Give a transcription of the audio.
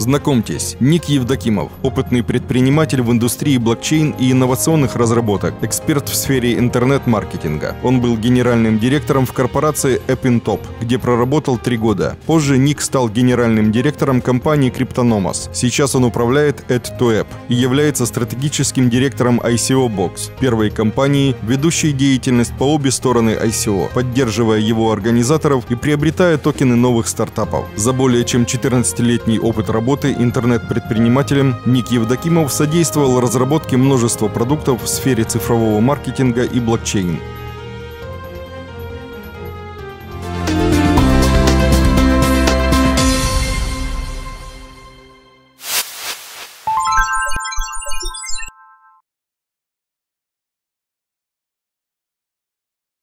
Знакомьтесь, Ник Евдокимов, опытный предприниматель в индустрии блокчейн и инновационных разработок, эксперт в сфере интернет-маркетинга. Он был генеральным директором в корпорации Appintop, где проработал 3 года. Позже Ник стал генеральным директором компании Cryptonomos. Сейчас он управляет AdtoApp и является стратегическим директором ICO Box, первой компании, ведущей деятельность по обе стороны ICO, поддерживая его организаторов и приобретая токены новых стартапов. За более чем 14-летний опыт работы интернет-предпринимателем Ник Евдокимов содействовал разработке множества продуктов в сфере цифрового маркетинга и блокчейн.